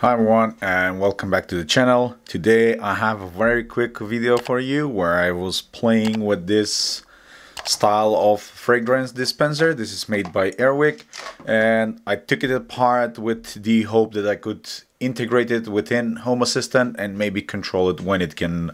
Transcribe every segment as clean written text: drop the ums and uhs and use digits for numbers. Hi everyone and welcome back to the channel. Today I have a very quick video for you where I was playing with this style of fragrance dispenser. This is made by Airwick and I took it apart with the hope that I could integrate it within Home Assistant and maybe control it when it can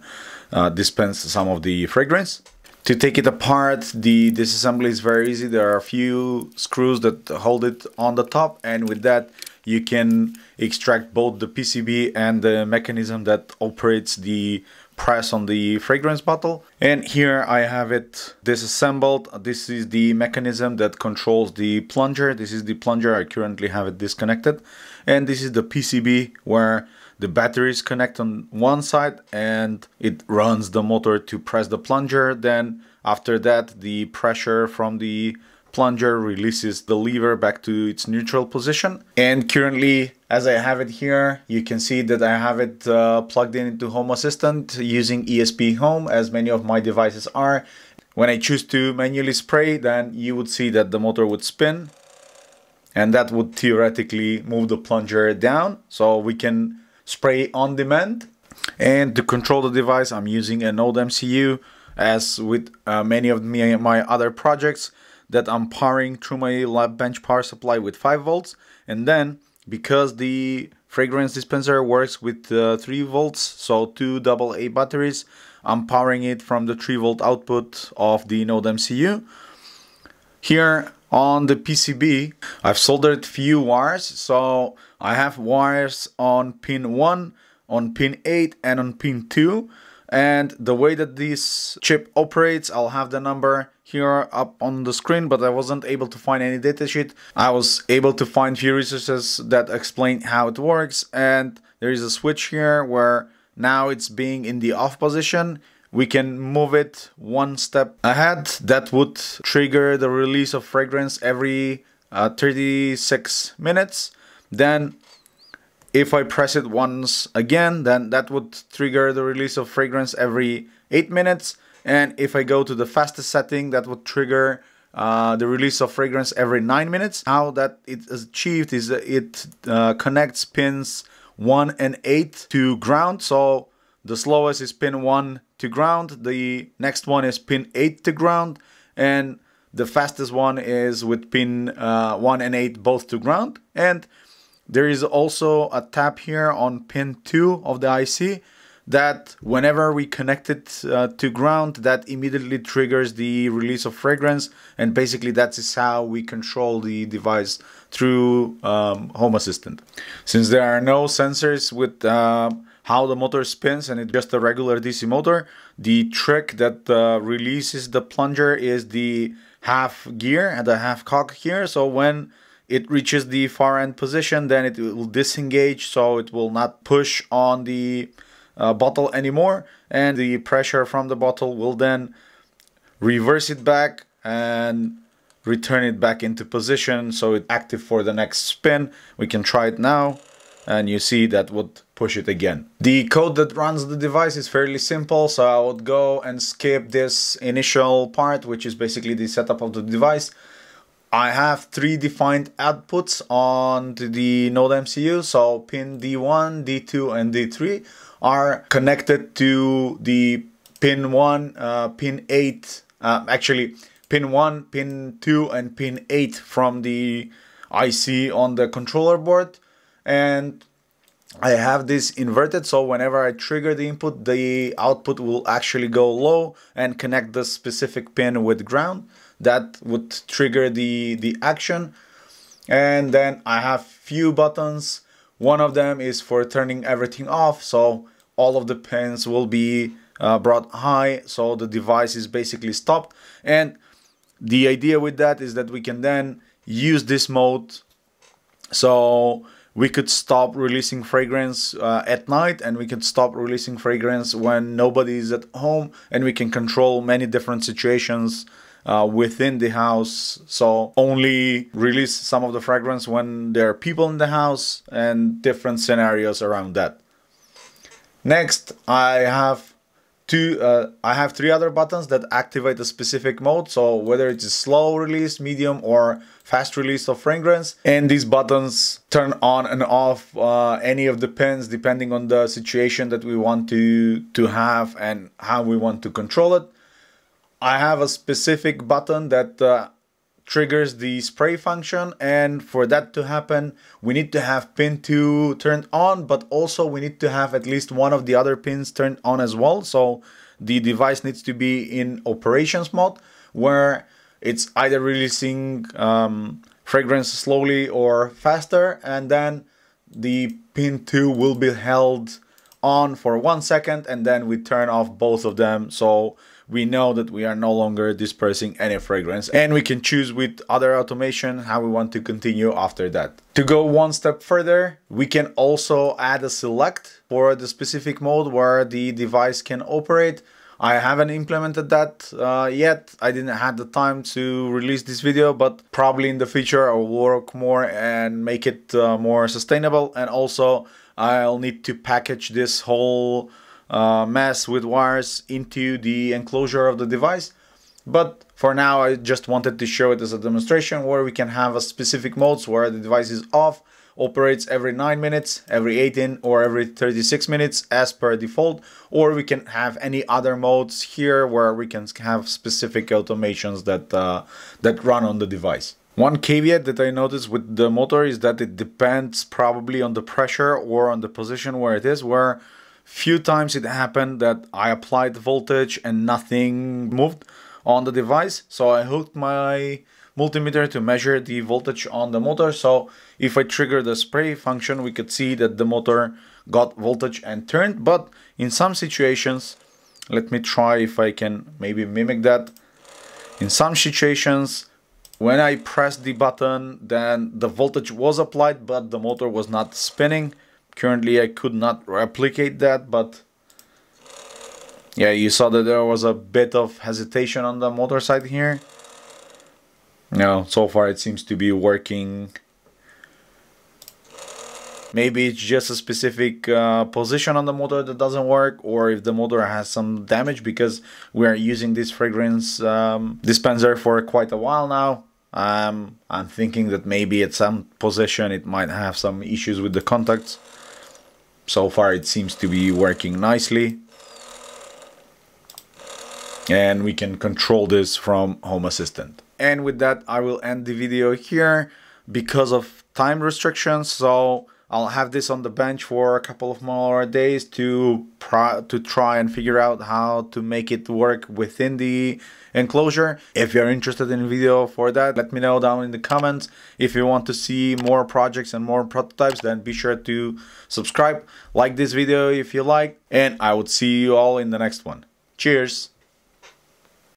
dispense some of the fragrance. To take it apart, the disassembly is very easy. There are a few screws that hold it on the top, and with that you can extract both the PCB and the mechanism that operates the press on the fragrance bottle. And here I have it disassembled. This is the mechanism that controls the plunger. This is the plunger. I currently have it disconnected. And this is the PCB where the batteries connect on one side and it runs the motor to press the plunger. Then after that, the pressure from the plunger releases the lever back to its neutral position. And currently, as I have it here, you can see that I have it plugged into Home Assistant using ESPHome, as many of my devices are. When I choose to manually spray, then you would see that the motor would spin, and that would theoretically move the plunger down, so we can spray on demand. And to control the device, I'm using a NodeMCU, as with many of my other projects, that I'm powering through my lab bench power supply with 5 volts. And then, because the fragrance dispenser works with 3 volts, so 2 AA batteries, I'm powering it from the 3 volt output of the NodeMCU. Here on the PCB, I've soldered few wires, so I have wires on pin 1, on pin 8 and on pin 2. And the way that this chip operates, I'll have the number here up on the screen, but I wasn't able to find any datasheet. I was able to find few resources that explain how it works, and there is a switch here where now it's being in the off position. We can move it one step ahead. That would trigger the release of fragrance every 36 minutes. Then if I press it once again, then that would trigger the release of fragrance every 8 minutes. And if I go to the fastest setting, that would trigger the release of fragrance every 9 minutes. How that it is achieved is that it connects pins 1 and 8 to ground. So the slowest is pin 1 to ground, the next one is pin 8 to ground, and the fastest one is with pin 1 and 8 both to ground. And there is also a tap here on pin 2 of the IC that whenever we connect it to ground, that immediately triggers the release of fragrance. And basically that is how we control the device through Home Assistant. Since there are no sensors with how the motor spins and it's just a regular DC motor, the trick that releases the plunger is the half gear and the half cock here. So when it reaches the far end position, then it will disengage, so it will not push on the bottle anymore, and the pressure from the bottle will then reverse it back and return it back into position, so it's active for the next spin. We can try it now, and you see that would push it again. The code that runs the device is fairly simple, so I would go and skip this initial part, which is basically the setup of the device. I have 3 defined outputs on the NodeMCU, so pin D1, D2 and D3 are connected to the pin 1, pin 8, actually pin 1, pin 2 and pin 8 from the IC on the controller board. And I have this inverted, so whenever I trigger the input, the output will actually go low and connect the specific pin with ground. That would trigger the action. And then I have few buttons. One of them is for turning everything off, so all of the pins will be brought high, so the device is basically stopped. And the idea with that is that we can then use this mode, so we could stop releasing fragrance at night, and we can stop releasing fragrance when nobody is at home, and we can control many different situations within the house, so only release some of the fragrance when there are people in the house and different scenarios around that. Next, I have I have three other buttons that activate a specific mode, so whether it's a slow release, medium or fast release of fragrance, and these buttons turn on and off any of the pins depending on the situation that we want to have and how we want to control it. I have a specific button that triggers the spray function, and for that to happen we need to have pin 2 turned on, but also we need to have at least one of the other pins turned on as well, so the device needs to be in operations mode where it's either releasing fragrance slowly or faster, and then the pin 2 will be held on for 1 second, and then we turn off both of them so we know that we are no longer dispersing any fragrance, and we can choose with other automation how we want to continue after that. To go one step further, we can also add a select for the specific mode where the device can operate. I haven't implemented that yet. I didn't have the time to release this video, but probably in the future I'll work more and make it more sustainable, and also I'll need to package this whole mess with wires into the enclosure of the device. But for now I just wanted to show it as a demonstration where we can have a specific modes where the device is off, operates every 9 minutes, every 18 or every 36 minutes as per default, or we can have any other modes here where we can have specific automations that that run on the device. One caveat that I noticed with the motor is that it depends probably on the pressure or on the position where it is, where few times it happened that I applied the voltage and nothing moved on the device, so I hooked my multimeter to measure the voltage on the motor. So if I trigger the spray function, we could see that the motor got voltage and turned, but in some situations, let me try if I can maybe mimic that. In some situations, when I pressed the button, then the voltage was applied, but the motor was not spinning. Currently, I could not replicate that, but yeah, you saw that there was a bit of hesitation on the motor side here. No, so far it seems to be working. Maybe it's just a specific position on the motor that doesn't work, or if the motor has some damage, because we are using this fragrance dispenser for quite a while now. I'm thinking that maybe at some position it might have some issues with the contacts. So far it seems to be working nicely, and we can control this from Home Assistant. And with that I will end the video here because of time restrictions, so I'll have this on the bench for a couple of more days to try and figure out how to make it work within the enclosure. If you're interested in a video for that, let me know down in the comments. If you want to see more projects and more prototypes, then be sure to subscribe, like this video if you like, and I would see you all in the next one. Cheers!